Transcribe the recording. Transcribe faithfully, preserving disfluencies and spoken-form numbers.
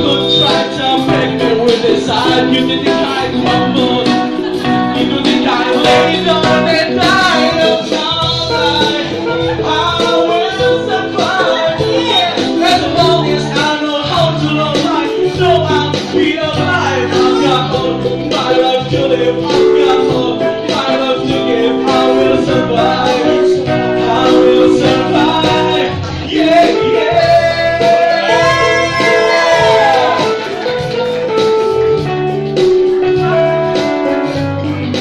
Don't try to make me with this eye. You didn't hide me.